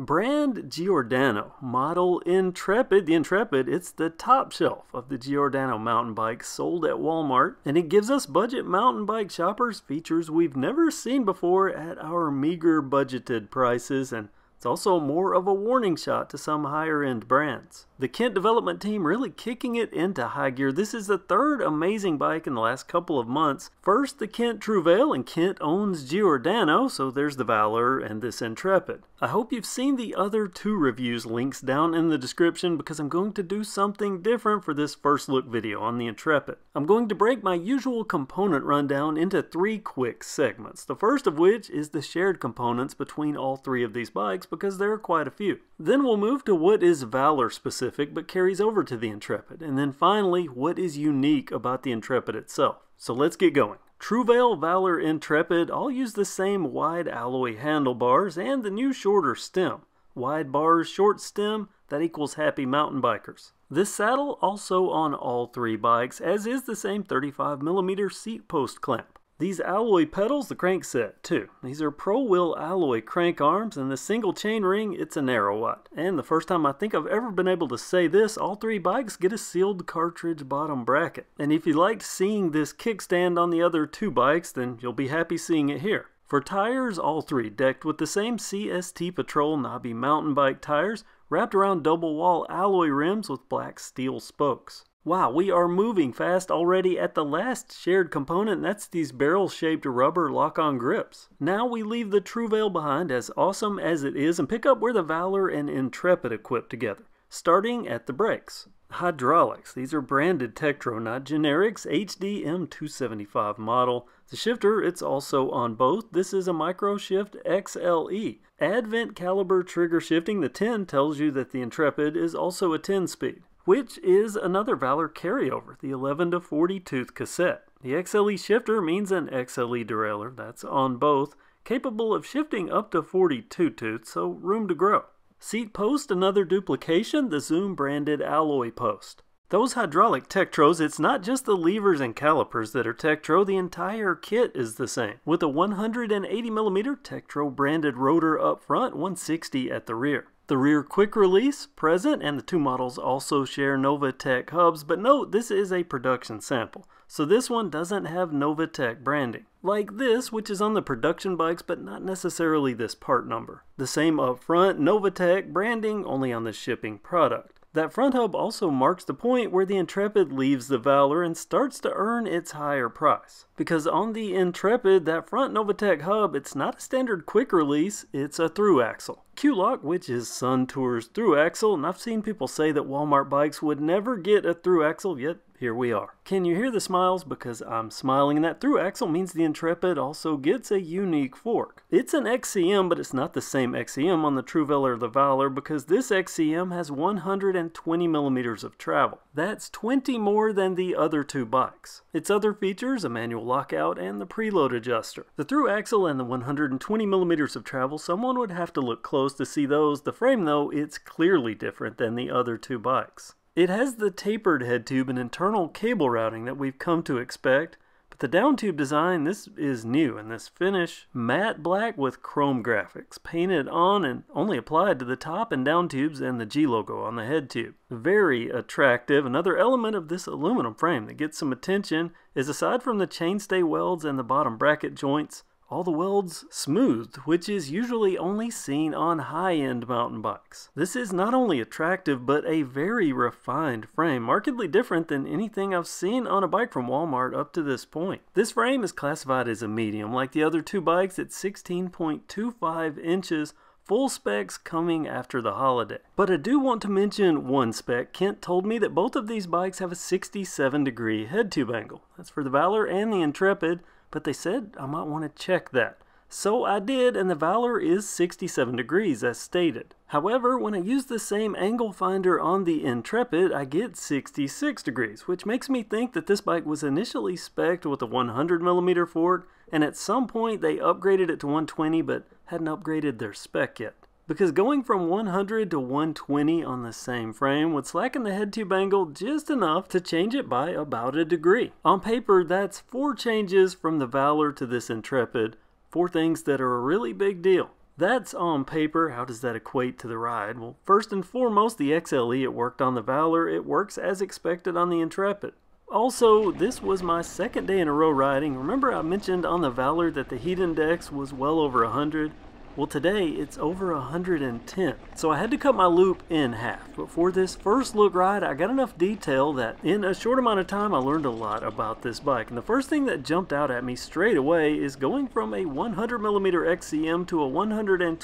Brand Giordano, model Intrepid. The Intrepid, it's the top shelf of the Giordano mountain bike sold at Walmart, and it gives us budget mountain bike shoppers features we've never seen before at our meager budgeted prices, and it's also more of a warning shot to some higher-end brands. The Kent development team really kicking it into high gear. This is the third amazing bike in the last couple of months. First, the Kent Trouvaille, and Kent owns Giordano, so there's the Valor and this Intrepid. I hope you've seen the other two reviews links down in the description, because I'm going to do something different for this first look video on the Intrepid. I'm going to break my usual component rundown into three quick segments, the first of which is the shared components between all three of these bikes, because there are quite a few. Then we'll move to what is Valor specific but carries over to the Intrepid, and then finally what is unique about the Intrepid itself. So let's get going. Trouvaille, Valor, Intrepid all use the same wide alloy handlebars and the new shorter stem. Wide bars, short stem, that equals happy mountain bikers. This saddle also on all three bikes, as is the same 35mm seat post clamp. These alloy pedals, the crankset too. These are ProWheel alloy crank arms, and the single chain ring, it's a narrow wide. And the first time I think I've ever been able to say this, all three bikes get a sealed cartridge bottom bracket. And if you liked seeing this kickstand on the other two bikes, then you'll be happy seeing it here. For tires, all three decked with the same CST Patrol knobby mountain bike tires, wrapped around double wall alloy rims with black steel spokes. Wow, we are moving fast already at the last shared component, and that's these barrel-shaped rubber lock-on grips. Now we leave the Trouvaille behind, as awesome as it is, and pick up where the Valor and Intrepid equip together, starting at the brakes. Hydraulics, these are branded Tektro, not generics, HDM 275 model. The shifter, it's also on both. This is a MicroShift XLE. Advent Caliber trigger shifting, the 10 tells you that the Intrepid is also a 10-speed. Which is another Valor carryover, the 11 to 40 tooth cassette. The XLE shifter means an XLE derailleur, that's on both, capable of shifting up to 42 tooth, so room to grow. Seat post, another duplication, the Zoom branded alloy post. Those hydraulic Tektros, it's not just the levers and calipers that are Tektro, the entire kit is the same, with a 180mm Tektro branded rotor up front, 160 at the rear. The rear quick release, present, and the two models also share Novatec hubs, but note this is a production sample, so this one doesn't have Novatec branding. Like this, which is on the production bikes, but not necessarily this part number. The same up front, Novatec branding, only on the shipping product. That front hub also marks the point where the Intrepid leaves the Valor and starts to earn its higher price. Because on the Intrepid, that front Novatec hub, it's not a standard quick release, it's a through axle. Q-Lock, which is Sun Tours through axle, and I've seen people say that Walmart bikes would never get a through axle, yet here we are. Can you hear the smiles? Because I'm smiling, and that through axle means the Intrepid also gets a unique fork. It's an XCM, but it's not the same XCM on the Trouvaille or the Valor, because this XCM has 120mm of travel. That's 20 more than the other two bikes. Its other features, a manual lockout and the preload adjuster. The through axle and the 120mm of travel, someone would have to look close to see those. The frame though, it's clearly different than the other two bikes. It has the tapered head tube and internal cable routing that we've come to expect, but the down tube design, this is new, and this finish, matte black with chrome graphics, painted on and only applied to the top and down tubes and the G logo on the head tube. Very attractive. Another element of this aluminum frame that gets some attention is, aside from the chainstay welds and the bottom bracket joints, all the welds smoothed, which is usually only seen on high-end mountain bikes. This is not only attractive, but a very refined frame, markedly different than anything I've seen on a bike from Walmart up to this point. This frame is classified as a medium. Like the other two bikes, it's 16.25 inches, full specs coming after the holiday. But I do want to mention one spec. Kent told me that both of these bikes have a 67-degree head tube angle. That's for the Valor and the Intrepid, but they said I might want to check that. So I did, and the Valor is 67 degrees as stated. However, when I use the same angle finder on the Intrepid, I get 66 degrees, which makes me think that this bike was initially spec'd with a 100mm fork, and at some point they upgraded it to 120, but hadn't upgraded their spec yet. Because going from 100 to 120 on the same frame would slacken the head tube angle just enough to change it by about a degree. On paper, that's 4 changes from the Valor to this Intrepid, 4 things that are a really big deal. That's on paper. How does that equate to the ride? Well, first and foremost, the XLE, it worked on the Valor. It works as expected on the Intrepid. Also, this was my second day in a row riding. Remember I mentioned on the Valor that the heat index was well over 100? Well, today it's over 110. So I had to cut my loop in half. But for this first look ride, I got enough detail that in a short amount of time, I learned a lot about this bike. And the first thing that jumped out at me straight away is going from a 100mm XCM to a 120mm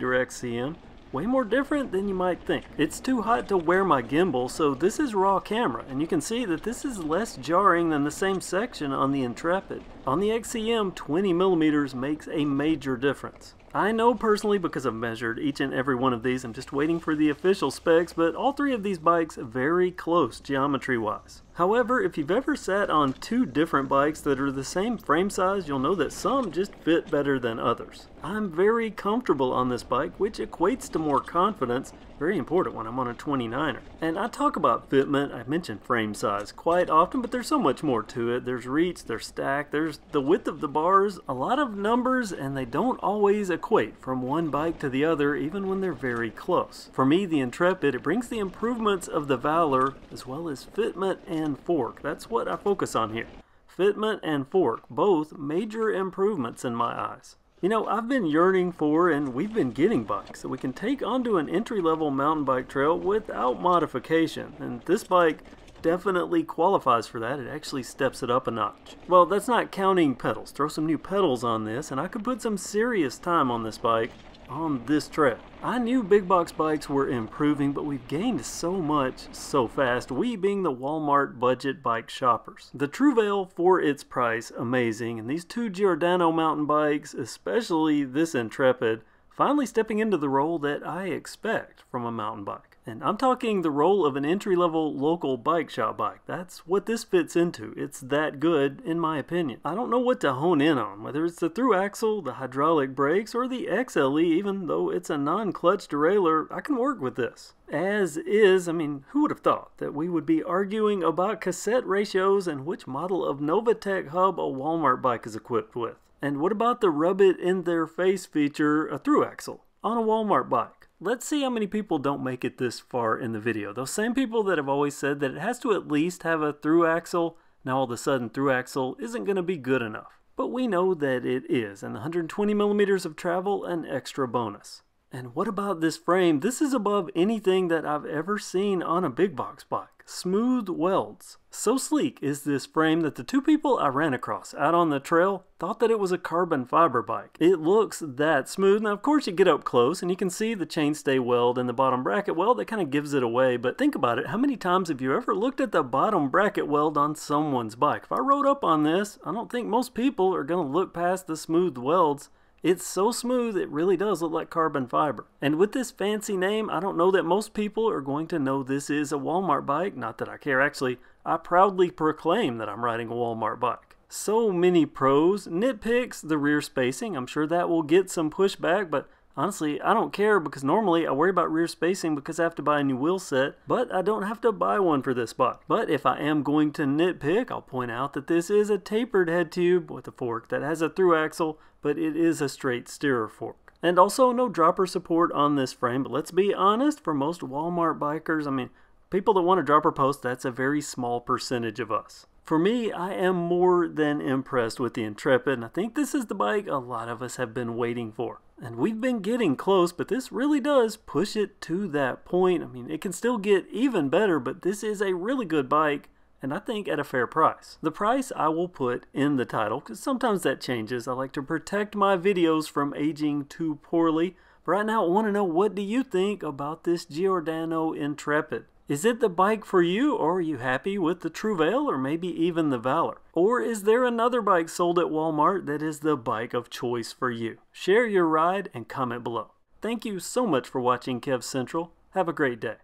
XCM. Way more different than you might think. It's too hot to wear my gimbal, so this is raw camera, and you can see that this is less jarring than the same section on the Intrepid. On the XCM, 20mm makes a major difference. I know personally because I've measured each and every one of these. I'm just waiting for the official specs, but all three of these bikes very close geometry-wise. However, if you've ever sat on two different bikes that are the same frame size, you'll know that some just fit better than others. I'm very comfortable on this bike, which equates to more confidence, very important when I'm on a 29er. And I talk about fitment, I mention frame size quite often, but there's so much more to it. There's reach, there's stack, there's the width of the bars, a lot of numbers, and they don't always equate from one bike to the other, even when they're very close. For me, the Intrepid, it brings the improvements of the Valor, as well as fitment and fork. That's what I focus on here. Fitment and fork, both major improvements in my eyes. You know, I've been yearning for, and we've been getting bikes that we can take onto an entry-level mountain bike trail without modification, and this bike definitely qualifies for that. It actually steps it up a notch. Well, that's not counting pedals. Throw some new pedals on this, and I could put some serious time on this bike on this trail. I knew big box bikes were improving, but we've gained so much so fast, we being the Walmart budget bike shoppers. The Trouvaille, for its price, amazing, and these two Giordano mountain bikes, especially this Intrepid, finally stepping into the role that I expect from a mountain bike. And I'm talking the role of an entry-level local bike shop bike. That's what this fits into. It's that good, in my opinion. I don't know what to hone in on, whether it's the through axle, the hydraulic brakes, or the XLE. Even though it's a non-clutch derailleur, I can work with this. As is, I mean, who would have thought that we would be arguing about cassette ratios and which model of Novatec hub a Walmart bike is equipped with? And what about the rub it in their face feature, a through axle, on a Walmart bike? Let's see how many people don't make it this far in the video. Those same people that have always said that it has to at least have a through axle, now all of a sudden through axle isn't going to be good enough. But we know that it is, and 120mm of travel, an extra bonus. And what about this frame? This is above anything that I've ever seen on a big box bike. Smooth welds. So sleek is this frame that the two people I ran across out on the trail thought that it was a carbon fiber bike. It looks that smooth. Now, of course, you get up close and you can see the chainstay weld and the bottom bracket weld. That kind of gives it away, but think about it. How many times have you ever looked at the bottom bracket weld on someone's bike? If I rode up on this, I don't think most people are going to look past the smooth welds. It's so smooth, it really does look like carbon fiber. And with this fancy name, I don't know that most people are going to know this is a Walmart bike. Not that I care. Actually, I proudly proclaim that I'm riding a Walmart bike. So many pros. Nitpicks, the rear spacing. I'm sure that will get some pushback, but honestly, I don't care because normally I worry about rear spacing because I have to buy a new wheel set, but I don't have to buy one for this bike. But if I am going to nitpick, I'll point out that this is a tapered head tube with a fork that has a through axle, but it is a straight steerer fork. And also no dropper support on this frame, but let's be honest, for most Walmart bikers, I mean, people that want a dropper post, that's a very small percentage of us. For me, I am more than impressed with the Intrepid, and I think this is the bike a lot of us have been waiting for. And we've been getting close, but this really does push it to that point. I mean, it can still get even better, but this is a really good bike, and I think at a fair price. The price I will put in the title, because sometimes that changes. I like to protect my videos from aging too poorly. But right now, I want to know, what do you think about this Giordano Intrepid? Is it the bike for you, or are you happy with the Trouvaille, or maybe even the Valor? Or is there another bike sold at Walmart that is the bike of choice for you? Share your ride and comment below. Thank you so much for watching Kev Central. Have a great day.